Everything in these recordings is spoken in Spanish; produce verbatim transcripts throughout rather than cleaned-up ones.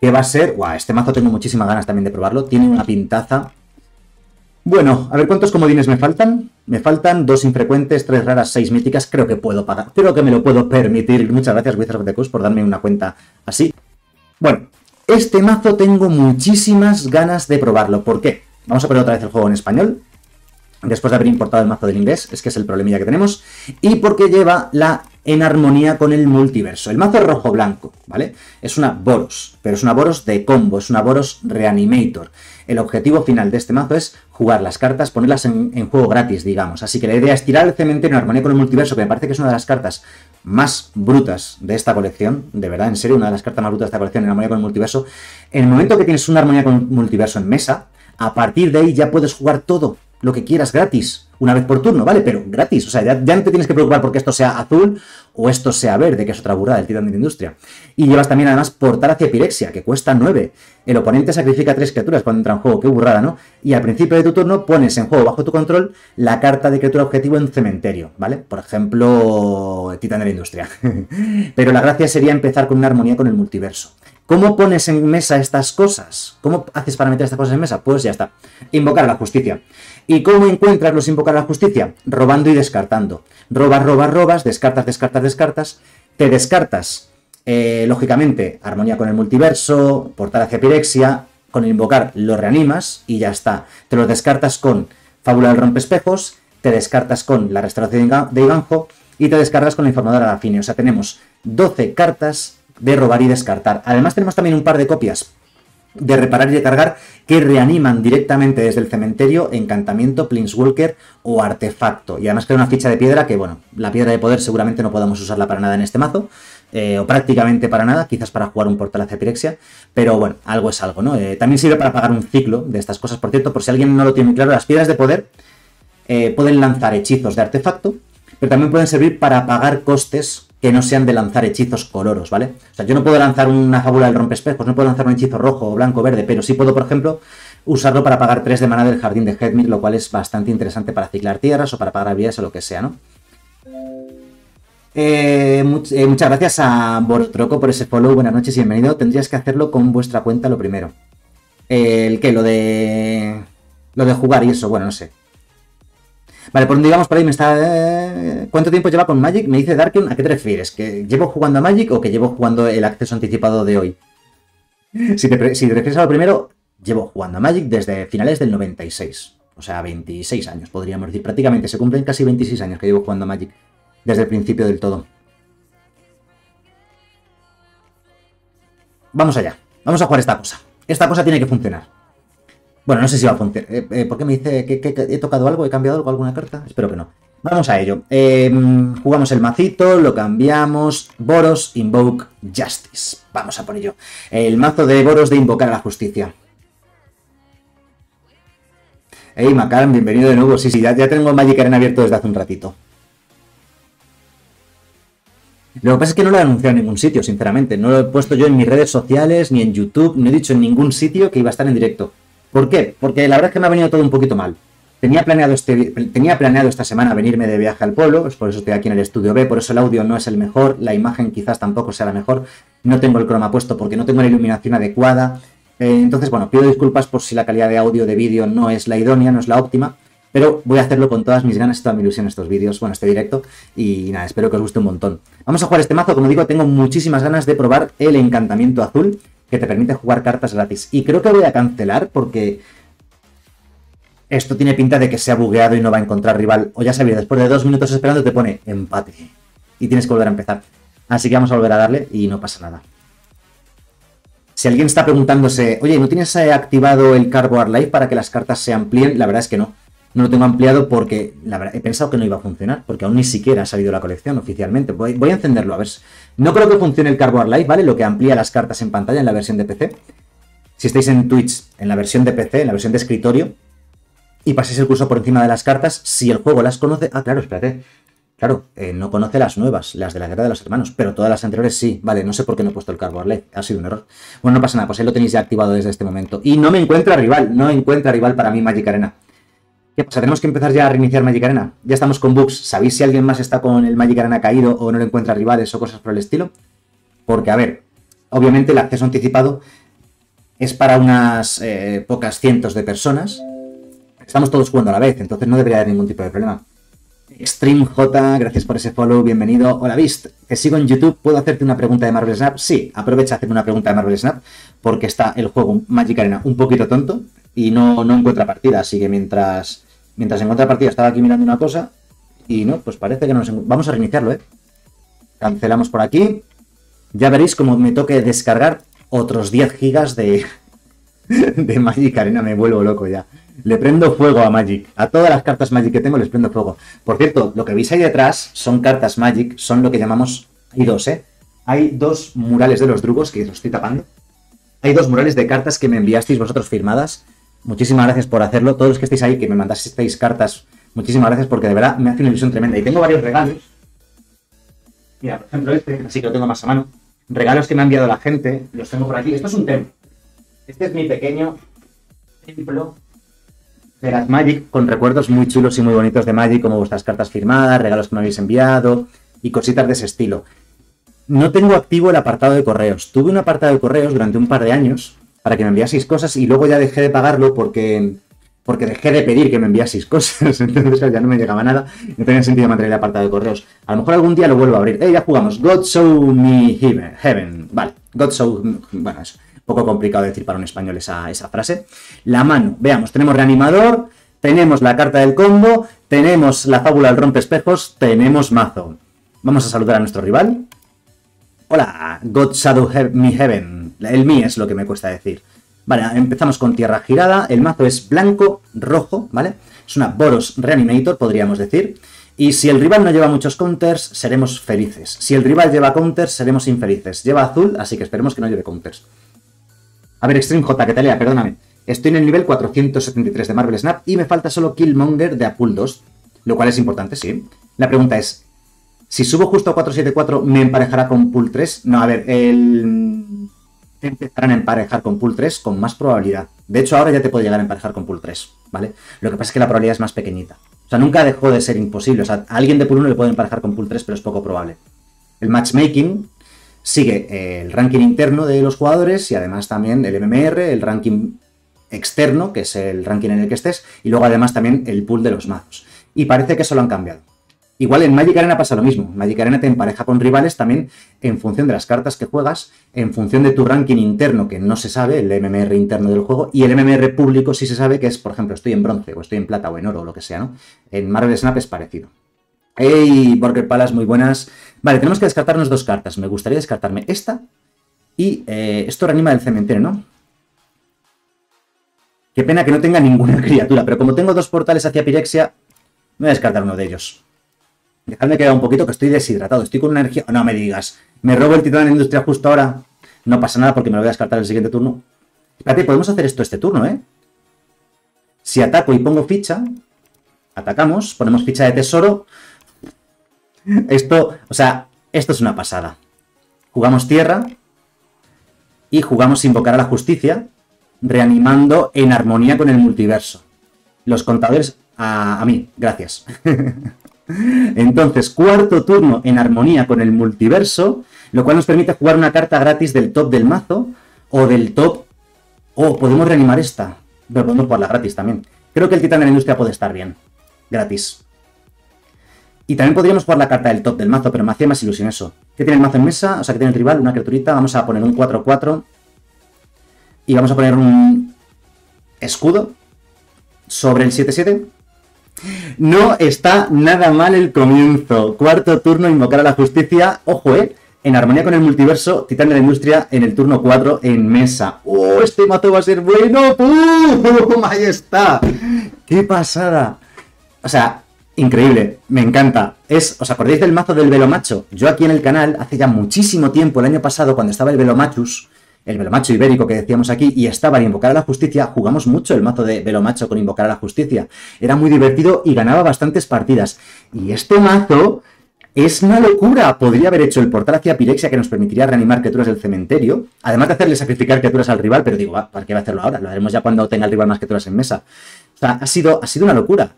que va a ser... ¡Guau! Este mazo tengo muchísimas ganas también de probarlo. Tiene una pintaza. Bueno, a ver cuántos comodines me faltan. Me faltan dos infrecuentes, tres raras, seis míticas. Creo que puedo pagar. Creo que me lo puedo permitir. Muchas gracias, Wizards of the Coast, por darme una cuenta así. Bueno, este mazo tengo muchísimas ganas de probarlo. ¿Por qué? Vamos a poner otra vez el juego en español. Después de haber importado el mazo del inglés, es que es el problemilla que tenemos, y porque lleva la En armonía con el multiverso. El mazo es rojo-blanco, ¿vale? Es una Boros, pero es una Boros de combo, es una Boros Reanimator. El objetivo final de este mazo es jugar las cartas, ponerlas en, en juego gratis, digamos. Así que la idea es tirar el cementerio En armonía con el multiverso, que me parece que es una de las cartas más brutas de esta colección. De verdad, en serio, una de las cartas más brutas de esta colección, En armonía con el multiverso. En el momento que tienes una armonía con el multiverso en mesa, a partir de ahí ya puedes jugar todo lo que quieras gratis, una vez por turno, ¿vale? Pero gratis, o sea, ya, ya no te tienes que preocupar porque esto sea azul o esto sea verde, que es otra burrada del Titán de la industria. Y llevas también, además, Portal hacia Pirexia, que cuesta nueve. El oponente sacrifica tres criaturas cuando entra en juego, qué burrada, ¿no? Y al principio de tu turno pones en juego, bajo tu control, la carta de criatura objetivo en cementerio, ¿vale? Por ejemplo, Titán de la industria. Pero la gracia sería empezar con una armonía con el multiverso. ¿Cómo pones en mesa estas cosas? ¿Cómo haces para meter estas cosas en mesa? Pues ya está. Invocar a la justicia. ¿Y cómo encuentras los invocar a la justicia? Robando y descartando. Robas, robas, robas, descartas, descartas, descartas. Te descartas, eh, lógicamente, armonía con el multiverso, portal hacia pirexia, con el invocar lo reanimas y ya está. Te los descartas con Fábula del Rompe Espejos, te descartas con La Restauración de Eiganjo y te descartas con La Informadora de Raffine. O sea, tenemos doce cartas de robar y descartar. Además tenemos también un par de copias de reparar y recargar que reaniman directamente desde el cementerio, encantamiento, planeswalker o artefacto. Y además crea una ficha de piedra que, bueno, la piedra de poder seguramente no podamos usarla para nada en este mazo, eh, o prácticamente para nada, quizás para jugar un portal hacia pirexia, pero bueno, algo es algo, ¿no? Eh, también sirve para pagar un ciclo de estas cosas, por cierto, por si alguien no lo tiene muy claro, las piedras de poder eh, pueden lanzar hechizos de artefacto, pero también pueden servir para pagar costes que no sean de lanzar hechizos coloros, ¿vale? O sea, yo no puedo lanzar una fábula del rompespejos, no puedo lanzar un hechizo rojo, blanco, verde, pero sí puedo, por ejemplo, usarlo para pagar tres de maná del jardín de Jétmir, lo cual es bastante interesante para ciclar tierras o para pagar habilidades o lo que sea, ¿no? Eh, much eh, muchas gracias a Bortroco por ese follow, buenas noches y bienvenido. Tendrías que hacerlo con vuestra cuenta lo primero. Eh, ¿El qué? Lo de... Lo de jugar y eso, bueno, no sé. Vale, por donde digamos por ahí me está... Eh, ¿Cuánto tiempo lleva con Magic? Me dice Darkion, ¿a qué te refieres? ¿Que llevo jugando a Magic o que llevo jugando el acceso anticipado de hoy? Si te, si te refieres a lo primero, llevo jugando a Magic desde finales del noventa y seis. O sea, veintiséis años, podríamos decir. Prácticamente se cumplen casi veintiséis años que llevo jugando a Magic. Desde el principio del todo. Vamos allá. Vamos a jugar esta cosa. Esta cosa tiene que funcionar. Bueno, no sé si va a funcionar. Eh, eh, ¿Por qué me dice que, que, que he tocado algo? ¿He cambiado algo? ¿Alguna carta? Espero que no. Vamos a ello. Eh, jugamos el macito, lo cambiamos. Boros, Invoke, Justice. Vamos a por ello. El mazo de Boros de Invocar a la Justicia. Hey, Macaran, bienvenido de nuevo. Sí, sí, ya, ya tengo Magic Arena abierto desde hace un ratito. Lo que pasa es que no lo he anunciado en ningún sitio, sinceramente. No lo he puesto yo en mis redes sociales, ni en YouTube. No he dicho en ningún sitio que iba a estar en directo. ¿Por qué? Porque la verdad es que me ha venido todo un poquito mal. Tenía planeado, este, tenía planeado esta semana venirme de viaje al pueblo, pues por eso estoy aquí en el estudio B, por eso el audio no es el mejor, la imagen quizás tampoco sea la mejor, no tengo el croma puesto porque no tengo la iluminación adecuada, eh, entonces bueno, pido disculpas por si la calidad de audio de vídeo no es la idónea, no es la óptima, pero voy a hacerlo con todas mis ganas y toda mi ilusión estos vídeos, bueno, este directo, y nada, espero que os guste un montón. Vamos a jugar este mazo, como digo, tengo muchísimas ganas de probar el encantamiento azul, que te permite jugar cartas gratis. Y creo que voy a cancelar porque esto tiene pinta de que se ha bugueado y no va a encontrar rival. O ya sabéis, después de dos minutos esperando te pone empate. Y tienes que volver a empezar. Así que vamos a volver a darle y no pasa nada. Si alguien está preguntándose, oye, ¿no tienes activado el Carbo Art Life para que las cartas se amplíen? La verdad es que no. No lo tengo ampliado porque la verdad, he pensado que no iba a funcionar, porque aún ni siquiera ha salido la colección oficialmente. Voy, voy a encenderlo, a ver. No creo que funcione el Carbo Art Life, ¿vale? Lo que amplía las cartas en pantalla en la versión de P C. Si estáis en Twitch, en la versión de P C, en la versión de escritorio, y paséis el curso por encima de las cartas, si el juego las conoce... Ah, claro, espérate. Claro, eh, no conoce las nuevas, las de la guerra de los hermanos, pero todas las anteriores sí. Vale, no sé por qué no he puesto el Carbo Art Life, ha sido un error. Bueno, no pasa nada, pues ahí lo tenéis ya activado desde este momento. Y no me encuentra rival, no encuentra rival para mí Magic Arena. ¿Qué pasa? ¿Tenemos que empezar ya a reiniciar Magic Arena? Ya estamos con bugs. ¿Sabéis si alguien más está con el Magic Arena caído o no le encuentra rivales o cosas por el estilo? Porque, a ver, obviamente el acceso anticipado es para unas eh, pocas cientos de personas. Estamos todos jugando a la vez, entonces no debería haber ningún tipo de problema. Extreme J, gracias por ese follow, bienvenido. Hola, Beast, te sigo en YouTube, ¿puedo hacerte una pregunta de Marvel Snap? Sí, aprovecha a hacerme una pregunta de Marvel Snap, porque está el juego Magic Arena un poquito tonto y no, no encuentra partida, así que mientras, mientras encuentra partida estaba aquí mirando una cosa y no, pues parece que no nos encuentra. Vamos a reiniciarlo, ¿eh? Cancelamos por aquí. Ya veréis como me toque descargar otros diez gigas de, de Magic Arena, me vuelvo loco ya. Le prendo fuego a Magic. A todas las cartas Magic que tengo les prendo fuego. Por cierto, lo que veis ahí detrás son cartas Magic, son lo que llamamos... Hay dos, ¿eh? Hay dos murales de los drugos que os estoy tapando. Hay dos murales de cartas que me enviasteis vosotros firmadas. Muchísimas gracias por hacerlo. Todos los que estáis ahí, que me mandasteis cartas, muchísimas gracias porque de verdad me hace una ilusión tremenda. Y tengo varios regalos. Mira, por ejemplo este, así que lo tengo más a mano. Regalos que me ha enviado la gente, los tengo por aquí. Esto es un templo. Este es mi pequeño templo de las Magic, con recuerdos muy chulos y muy bonitos de Magic, como vuestras cartas firmadas, regalos que me habéis enviado y cositas de ese estilo. No tengo activo el apartado de correos. Tuve un apartado de correos durante un par de años para que me enviaseis cosas y luego ya dejé de pagarlo porque, porque dejé de pedir que me enviaseis cosas. Entonces ya no me llegaba nada. No tenía sentido mantener el apartado de correos. A lo mejor algún día lo vuelvo a abrir. Eh, ya jugamos. God Show Me Heaven. Vale. God Show... Bueno, eso. Poco complicado decir para un español esa, esa frase. La mano, veamos, tenemos reanimador, tenemos la carta del combo, tenemos la fábula del rompe espejos, tenemos mazo. Vamos a saludar a nuestro rival. Hola, God Shadow He Me Heaven. El mi es lo que me cuesta decir. Vale, empezamos con tierra girada, el mazo es blanco, rojo, ¿vale? Es una Boros Reanimator, podríamos decir. Y si el rival no lleva muchos counters, seremos felices. Si el rival lleva counters, seremos infelices. Lleva azul, así que esperemos que no lleve counters. A ver, Extreme J, que te lea, perdóname. Estoy en el nivel cuatrocientos setenta y tres de Marvel Snap y me falta solo Killmonger de Apul dos, lo cual es importante, sí. La pregunta es, si subo justo a cuatrocientos setenta y cuatro, ¿me emparejará con Pool tres? No, a ver, el... te empezarán a emparejar con Pool tres con más probabilidad. De hecho, ahora ya te puede llegar a emparejar con Pool tres, ¿vale? Lo que pasa es que la probabilidad es más pequeñita. O sea, nunca dejó de ser imposible. O sea, a alguien de Pool uno le puede emparejar con Pool tres, pero es poco probable. El matchmaking... Sigue el ranking interno de los jugadores y además también el M M R, el ranking externo, que es el ranking en el que estés, y luego además también el pool de los mazos. Y parece que eso lo han cambiado. Igual en Magic Arena pasa lo mismo. Magic Arena te empareja con rivales también en función de las cartas que juegas, en función de tu ranking interno, que no se sabe, el M M R interno del juego, y el M M R público sí se sabe que es, por ejemplo, estoy en bronce, o estoy en plata, o en oro, o lo que sea, ¿no? En Marvel Snap es parecido. ¡Ey, Burger Palas, muy buenas! Vale, tenemos que descartarnos dos cartas. Me gustaría descartarme esta y eh, esto reanima del cementerio, ¿no? Qué pena que no tenga ninguna criatura, pero como tengo dos portales hacia Pirexia, me voy a descartar uno de ellos. Dejadme quedar un poquito que estoy deshidratado, estoy con una energía... No me digas, me robo el titán de la industria justo ahora. No pasa nada porque me lo voy a descartar el siguiente turno. Espérate, podemos hacer esto este turno, ¿eh? Si ataco y pongo ficha, atacamos, ponemos ficha de tesoro... Esto, o sea, esto es una pasada. Jugamos tierra y jugamos Invocar a la Justicia, reanimando En Armonía con el Multiverso. Los contadores a, a mí, gracias. Entonces, cuarto turno En Armonía con el Multiverso, lo cual nos permite jugar una carta gratis del top del mazo o del top... O oh, podemos reanimar esta, pero podemos jugarla gratis también. Creo que el Titán de la Industria puede estar bien, gratis. Y también podríamos jugar la carta del top del mazo, pero me hacía más ilusión eso. ¿Qué tiene el mazo en mesa? O sea, ¿qué tiene el rival? Una criaturita. Vamos a poner un cuatro cuatro. Y vamos a poner un escudo sobre el siete siete. No está nada mal el comienzo. Cuarto turno, Invocar a la Justicia. Ojo, ¿eh? En Armonía con el Multiverso, Titán de la Industria en el turno cuatro en mesa. ¡Oh, este mazo va a ser bueno! ¡Pum! ¡Ahí está! ¡Qué pasada! O sea... Increíble, me encanta. Es, ¿os acordáis del mazo del Velomacho? Yo aquí en el canal, hace ya muchísimo tiempo, el año pasado, cuando estaba el Velomachus, el Velomacho ibérico que decíamos aquí, y estaba en Invocar a la Justicia, jugamos mucho el mazo de Velomacho con Invocar a la Justicia. Era muy divertido y ganaba bastantes partidas. Y este mazo es una locura. Podría haber hecho el portal hacia Pirexia, que nos permitiría reanimar criaturas del cementerio, además de hacerle sacrificar criaturas al rival, pero digo, ah, ¿para qué va a hacerlo ahora? Lo haremos ya cuando tenga el rival más criaturas en mesa. O sea, ha sido, ha sido una locura.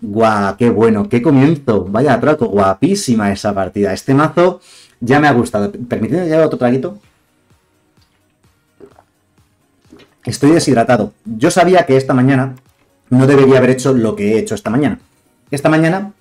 ¡Guau! ¡Qué bueno! ¡Qué comienzo! Vaya atraco, guapísima esa partida. Este mazo ya me ha gustado. Permitidme llevar otro traguito. Estoy deshidratado. Yo sabía que esta mañana no debería haber hecho lo que he hecho esta mañana. Esta mañana...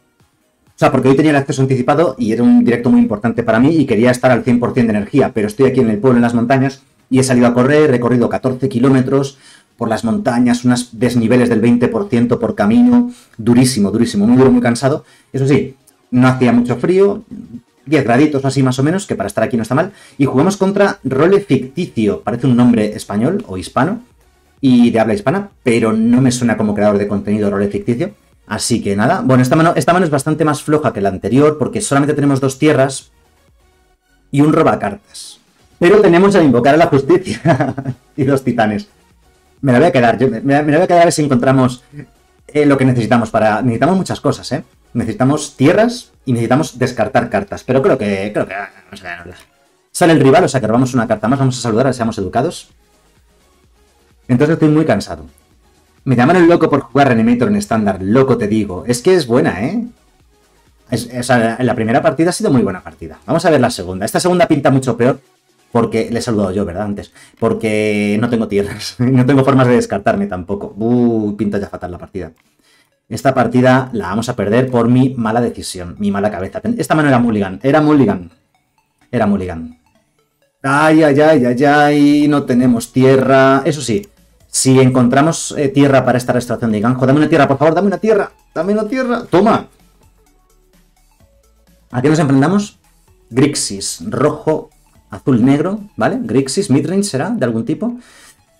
O sea, porque hoy tenía el acceso anticipado y era un directo muy importante para mí y quería estar al cien por cien de energía, pero estoy aquí en el pueblo, en las montañas, y he salido a correr, he recorrido catorce kilómetros por las montañas, unos desniveles del veinte por ciento por camino, durísimo, durísimo, muy duro, muy cansado. Eso sí, no hacía mucho frío, diez graditos o así más o menos, que para estar aquí no está mal, y jugamos contra Role Ficticio, parece un nombre español o hispano, y de habla hispana, pero no me suena como creador de contenido Role Ficticio. Así que nada, bueno, esta mano, esta mano es bastante más floja que la anterior porque solamente tenemos dos tierras y un robacartas. Pero tenemos a Invocar a la Justicia y dos titanes. Me la voy a quedar, yo, me, me la voy a quedar a ver si encontramos eh, lo que necesitamos para... Necesitamos muchas cosas, ¿eh? Necesitamos tierras y necesitamos descartar cartas, pero creo que... creo que vamos a ganarla. Sale el rival, o sea que robamos una carta más, vamos a saludar, a que seamos educados. Entonces estoy muy cansado. Me llamaron loco por jugar Reanimator en estándar, loco te digo. Es que es buena, ¿eh? Es, es, la primera partida ha sido muy buena partida. Vamos a ver la segunda. Esta segunda pinta mucho peor porque... Le he saludado yo, ¿verdad? Antes. Porque no tengo tierras. No tengo formas de descartarme tampoco. Uh, pinta ya fatal la partida. Esta partida la vamos a perder por mi mala decisión, mi mala cabeza. Esta mano era mulligan. Era mulligan. Era mulligan. Ay, ay, ay, ay, ay. No tenemos tierra. Eso sí. Si encontramos eh, tierra para esta restauración de Eiganjo, dame una tierra, por favor, dame una tierra, dame una tierra, toma. ¿A qué nos enfrentamos? Grixis, rojo, azul, negro, ¿vale? Grixis, midrange será, de algún tipo.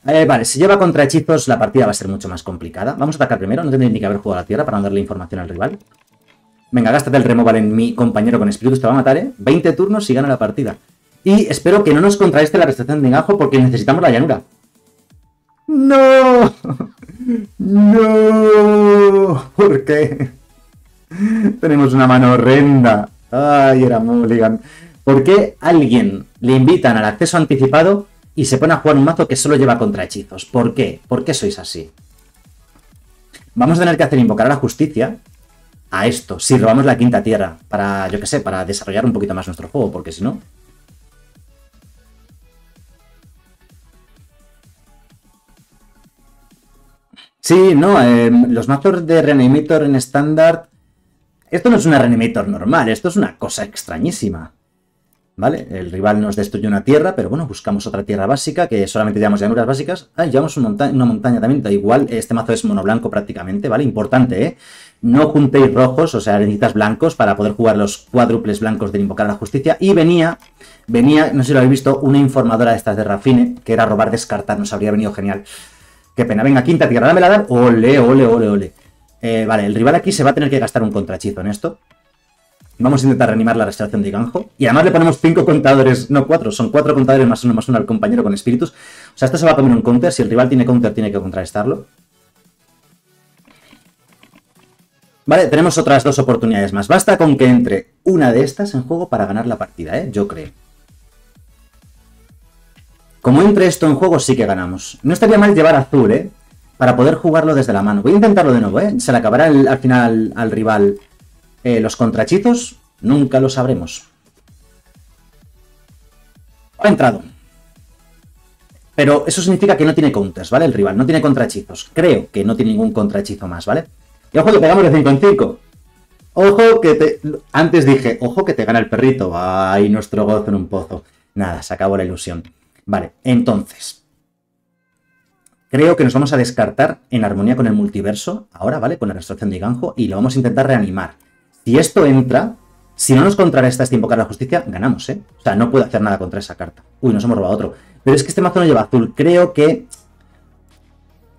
Eh, vale, si lleva contra hechizos, la partida va a ser mucho más complicada. Vamos a atacar primero, no tendría ni que haber jugado a la tierra para no darle información al rival. Venga, gástate el removal en mi compañero con espíritus, te va a matar, ¿eh? veinte turnos y gana la partida. Y espero que no nos contraeste la restauración de Eiganjo porque necesitamos la llanura. ¡No! ¡No! ¿Por qué? Tenemos una mano horrenda. ¡Ay, era mulligan! ¿Por qué alguien le invitan al acceso anticipado y se pone a jugar un mazo que solo lleva contrahechizos? ¿Por qué? ¿Por qué sois así? Vamos a tener que hacer Invocar a la Justicia a esto. Si robamos la quinta tierra para, yo qué sé, para desarrollar un poquito más nuestro juego, porque si no... Sí, no, eh, los mazos de Reanimator en estándar... Esto no es una Reanimator normal, esto es una cosa extrañísima. ¿Vale? El rival nos destruye una tierra, pero bueno, buscamos otra tierra básica, que solamente llevamos llanuras básicas. Ah, llevamos una, monta una montaña también, da igual, este mazo es monoblanco prácticamente, ¿vale? Importante, ¿eh? No juntéis rojos, o sea, necesitas blancos para poder jugar los cuádruples blancos de Invocar a la Justicia. Y venía, venía, no sé si lo habéis visto, una informadora de estas de Raffine, que era robar, descartar, nos habría venido genial. Qué pena, venga, quinta tierra, dámela, dar. Ole, ole, ole, ole. Eh, vale, el rival aquí se va a tener que gastar un contrahechizo en esto. Vamos a intentar reanimar la restauración de Eiganjo. Y además le ponemos cinco contadores, no cuatro, son cuatro contadores más uno más uno al compañero con espíritus. O sea, esto se va a comer un counter. Si el rival tiene counter, tiene que contrarrestarlo. Vale, tenemos otras dos oportunidades más. Basta con que entre una de estas en juego para ganar la partida, ¿eh? Yo creo. Como entre esto en juego, sí que ganamos. No estaría mal llevar azul, ¿eh? Para poder jugarlo desde la mano. Voy a intentarlo de nuevo, ¿eh? Se le acabará el, al final al rival eh, los contrahechizos. Nunca lo sabremos. Ha entrado. Pero eso significa que no tiene counters, ¿vale? El rival no tiene contrahechizos. Creo que no tiene ningún contrahechizo más, ¿vale? Y ojo que pegamos de cinco en cinco. Ojo que te... Antes dije, ojo que te gana el perrito. Ay, nuestro gozo en un pozo. Nada, se acabó la ilusión. Vale, entonces, creo que nos vamos a descartar En Armonía con el Multiverso, ahora, ¿vale? Con la restauración de Eiganjo, y lo vamos a intentar reanimar. Si esto entra, si no nos contrarresta este Invocar a la Justicia, ganamos, ¿eh? O sea, no puedo hacer nada contra esa carta. Uy, nos hemos robado otro. Pero es que este mazo no lleva azul. Creo que...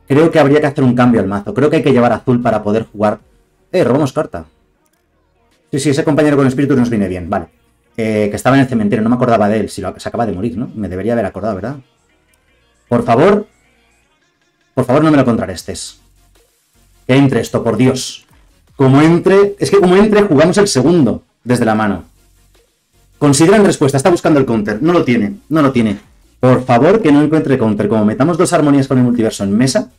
Creo que habría que hacer un cambio al mazo. Creo que hay que llevar azul para poder jugar... Eh, robamos carta. Sí, sí, ese compañero con espíritus nos viene bien, vale. Eh, que estaba en el cementerio, no me acordaba de él, si lo, se acaba de morir, ¿no? Me debería haber acordado, ¿verdad? Por favor, por favor no me lo contrarrestes. Que entre esto, por Dios. Como entre, es que como entre jugamos el segundo desde la mano. Consideran respuesta, está buscando el counter, no lo tiene, no lo tiene. Por favor que no encuentre counter, como metamos dos armonías con el multiverso en mesa.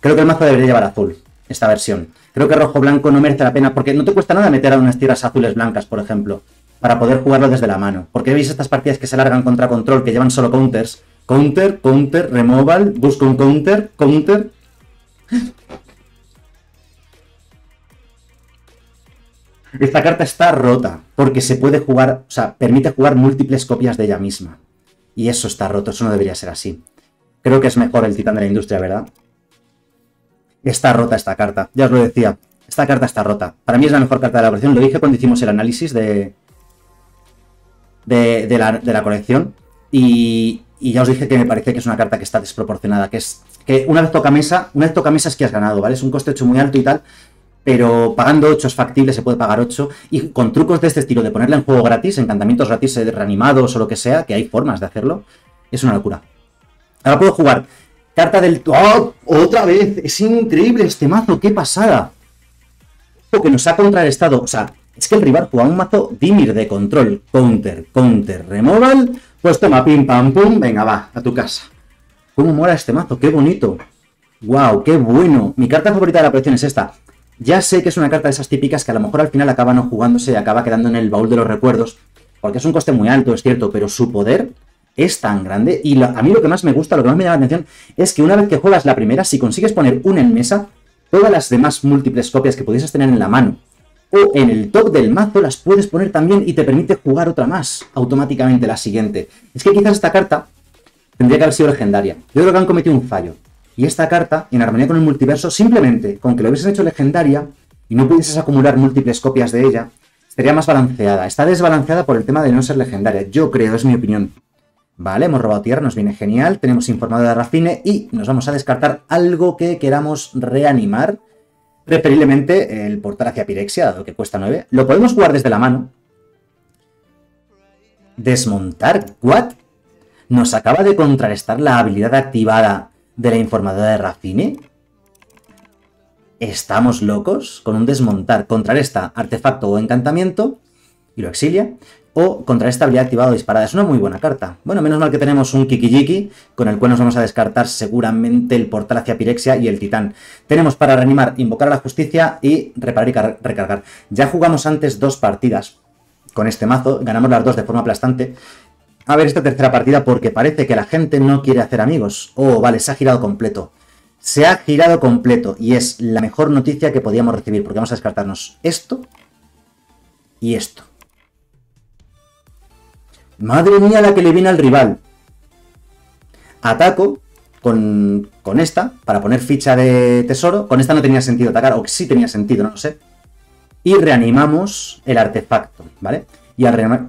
Creo que el mazo debería llevar azul, esta versión. Creo que rojo-blanco no merece la pena, porque no te cuesta nada meter a unas tierras azules-blancas, por ejemplo, para poder jugarlo desde la mano. Porque veis estas partidas que se largan contra control, que llevan solo counters, Counter, counter, removal, busco un counter, counter. Esta carta está rota porque se puede jugar, o sea, permite jugar múltiples copias de ella misma. Y eso está roto, eso no debería ser así. Creo que es mejor el Titán de la Industria, ¿verdad? Está rota esta carta, ya os lo decía. Esta carta está rota. Para mí es la mejor carta de la colección. Lo dije cuando hicimos el análisis de, de, de, la, de la colección. Y, y ya os dije que me parece que es una carta que está desproporcionada. Que es que una vez toca mesa, una vez toca mesa es que has ganado, ¿vale? Es un coste ocho muy alto y tal. Pero pagando ocho es factible, se puede pagar ocho. Y con trucos de este estilo, de ponerla en juego gratis, encantamientos gratis reanimados o lo que sea, que hay formas de hacerlo, es una locura. Ahora puedo jugar carta del... ¡Oh! ¡Otra vez! Es increíble este mazo, ¡qué pasada! Que nos ha contrarrestado, o sea, es que el rival juega un mazo Dimir de control, counter, counter, removal, pues toma, pim, pam, pum, venga, va, a tu casa. ¿Cómo mola este mazo? ¡Qué bonito! ¡Wow! ¡Qué bueno! Mi carta favorita de la colección es esta. Ya sé que es una carta de esas típicas que a lo mejor al final acaba no jugándose y acaba quedando en el baúl de los recuerdos, porque es un coste muy alto, es cierto, pero su poder es tan grande y lo, a mí lo que más me gusta, lo que más me llama la atención, es que una vez que juegas la primera, si consigues poner una en mesa, todas las demás múltiples copias que pudieses tener en la mano o en el top del mazo las puedes poner también y te permite jugar otra más automáticamente la siguiente. Es que quizás esta carta tendría que haber sido legendaria. Yo creo que han cometido un fallo. Y esta carta, en armonía con el multiverso, simplemente con que lo hubieses hecho legendaria y no pudieses acumular múltiples copias de ella, sería más balanceada. Está desbalanceada por el tema de no ser legendaria. Yo creo, es mi opinión. Vale, hemos robado tierra, nos viene genial, tenemos Informadora de Raffine y nos vamos a descartar algo que queramos reanimar, preferiblemente el Portal hacia Pirexia, dado que cuesta nueve. Lo podemos jugar desde la mano. ¿Desmontar? ¿What? ¿Nos acaba de contrarrestar la habilidad activada de la Informadora de Raffine? ¿Estamos locos? Con un desmontar, contrarresta artefacto o encantamiento y lo exilia. O contra esta habilidad activada o disparada. Es una muy buena carta. Bueno, menos mal que tenemos un Kiki-Jiki, con el cual nos vamos a descartar seguramente el Portal hacia Pirexia y el Titán. Tenemos para reanimar, Invocar a la Justicia y Reparar y Recargar. Ya jugamos antes dos partidas con este mazo. Ganamos las dos de forma aplastante. A ver esta tercera partida porque parece que la gente no quiere hacer amigos. Oh, vale, se ha girado completo. Se ha girado completo. Y es la mejor noticia que podíamos recibir porque vamos a descartarnos esto y esto. Madre mía la que le viene al rival. Ataco con, con esta para poner ficha de tesoro. Con esta no tenía sentido atacar, o sí tenía sentido, no lo sé. Y reanimamos el artefacto, ¿vale? Y al reanimar...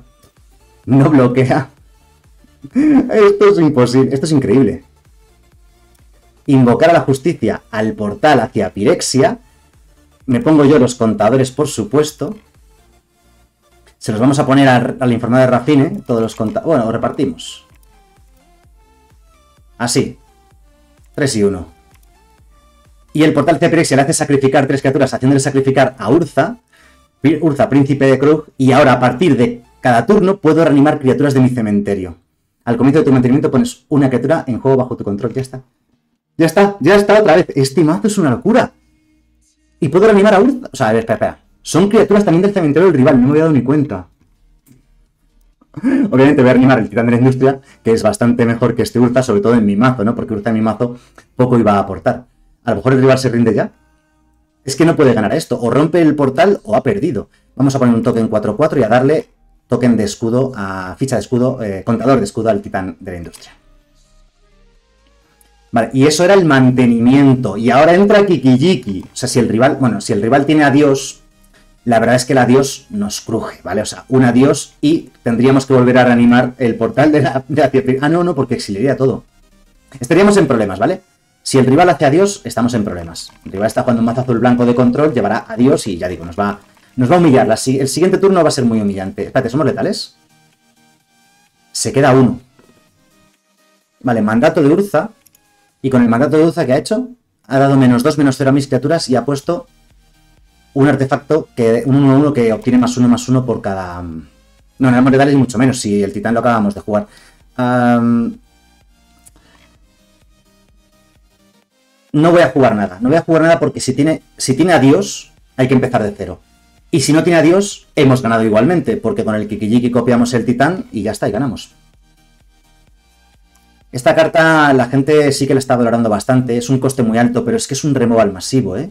No bloquea. Esto es imposible, esto es increíble. Invocar a la Justicia al Portal hacia Pirexia. Me pongo yo los contadores, por supuesto. Se los vamos a poner a, a la Informadora de Raffine, todos los contadores. Bueno, los repartimos. Así. tres y uno. Y el Portal hacia Pirexia le hace sacrificar tres criaturas, haciéndole sacrificar a Urza. Urza, príncipe de Krug. Y ahora, a partir de cada turno, puedo reanimar criaturas de mi cementerio. Al comienzo de tu mantenimiento pones una criatura en juego bajo tu control. Ya está. Ya está, ya está otra vez. Este mazo es una locura. Y puedo reanimar a Urza. O sea, a ver, espera, espera. Son criaturas también del cementerio del rival, no me había dado ni cuenta. Obviamente voy a reanimar el Titán de la Industria, que es bastante mejor que este Urza, sobre todo en mi mazo, ¿no? Porque Urza en mi mazo poco iba a aportar. A lo mejor el rival se rinde ya. Es que no puede ganar a esto. O rompe el portal o ha perdido. Vamos a poner un token cuatro cuatro y a darle token de escudo, a ficha de escudo, eh, contador de escudo al Titán de la Industria. Vale, y eso era el mantenimiento. Y ahora entra Kiki-Jiki. O sea, si el rival, bueno, si el rival tiene a Dios... La verdad es que el adiós nos cruje, ¿vale? O sea, un adiós y tendríamos que volver a reanimar el portal de la... De la ah, no, no, porque exiliaría todo. Estaríamos en problemas, ¿vale? Si el rival hace adiós, estamos en problemas. El rival está jugando un mazo azul blanco de control, llevará adiós y ya digo, nos va, nos va a humillar. La, el siguiente turno va a ser muy humillante. Espérate, ¿somos letales? Se queda uno. Vale, mandato de Urza. Y con el mandato de Urza que ha hecho, ha dado menos dos, menos cero a mis criaturas y ha puesto... Un artefacto que un uno uno que obtiene más uno más uno por cada... No, en el mortal es mucho menos, si el titán lo acabamos de jugar. Um... No voy a jugar nada, no voy a jugar nada porque si tiene, si tiene a Dios hay que empezar de cero. Y si no tiene a Dios, hemos ganado igualmente, porque con el Kiki-Jiki copiamos el titán y ya está, y ganamos. Esta carta la gente sí que la está valorando bastante, es un coste muy alto, pero es que es un removal masivo, ¿eh?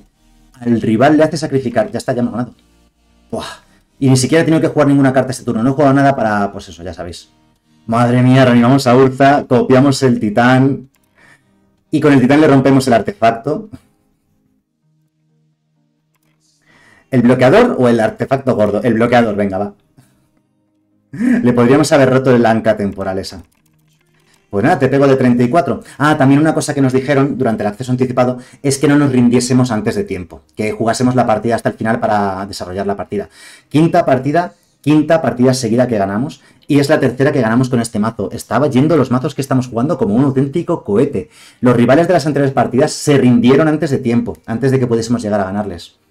Al rival le hace sacrificar, ya está, ya me ha ganado. Buah. Y ni siquiera he tenido que jugar ninguna carta este turno, no he jugado nada para, pues eso, ya sabéis. Madre mía, reanimamos a Urza, copiamos el titán y con el titán le rompemos el artefacto. ¿El bloqueador o el artefacto gordo? El bloqueador, venga, va. Le podríamos haber roto el anca temporal esa. Pues nada, te pego de treinta y cuatro. Ah, también una cosa que nos dijeron durante el acceso anticipado es que no nos rindiésemos antes de tiempo, que jugásemos la partida hasta el final para desarrollar la partida. Quinta partida, quinta partida seguida que ganamos y es la tercera que ganamos con este mazo. Estaba yendo los mazos que estamos jugando como un auténtico cohete. Los rivales de las anteriores partidas se rindieron antes de tiempo, antes de que pudiésemos llegar a ganarles.